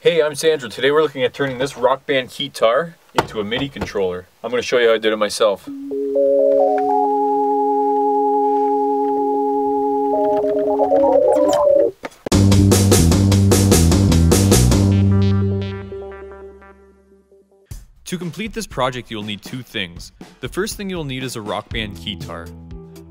Hey, I'm Sandra. Today we're looking at turning this Rockband guitar into a MIDI controller. I'm going to show you how I did it myself. To complete this project, you'll need two things. The first thing you'll need is a Rockband guitar.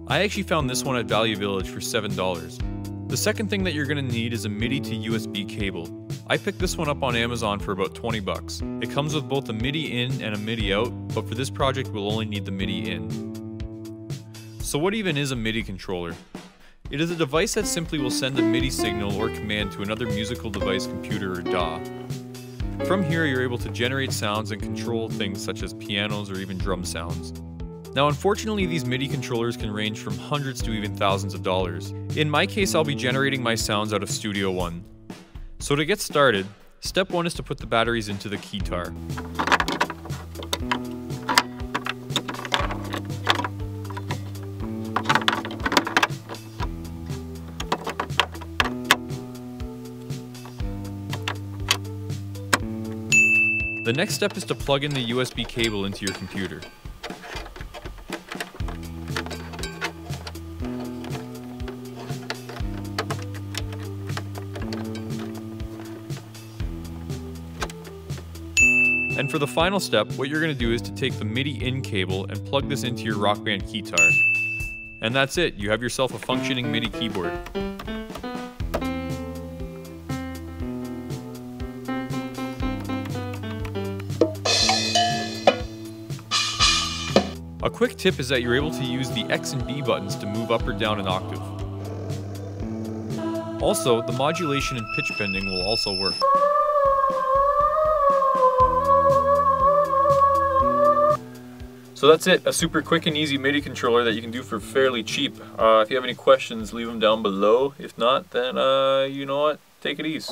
I actually found this one at Value Village for $7. The second thing that you're going to need is a MIDI to USB cable. I picked this one up on Amazon for about 20 bucks. It comes with both a MIDI in and a MIDI out, but for this project we'll only need the MIDI in. So what even is a MIDI controller? It is a device that simply will send a MIDI signal or command to another musical device, computer, or DAW. From here you're able to generate sounds and control things such as pianos or even drum sounds. Now unfortunately these MIDI controllers can range from hundreds to even thousands of dollars. In my case I'll be generating my sounds out of Studio One. So to get started, step one is to put the batteries into the guitar. The next step is to plug in the USB cable into your computer. And for the final step, what you're going to do is to take the MIDI in cable and plug this into your Rockband guitar. And that's it, you have yourself a functioning MIDI keyboard. A quick tip is that you're able to use the X and B buttons to move up or down an octave. Also, the modulation and pitch bending will also work. So that's it, a super quick and easy MIDI controller that you can do for fairly cheap. If you have any questions, leave them down below. If not, then you know what, take it easy.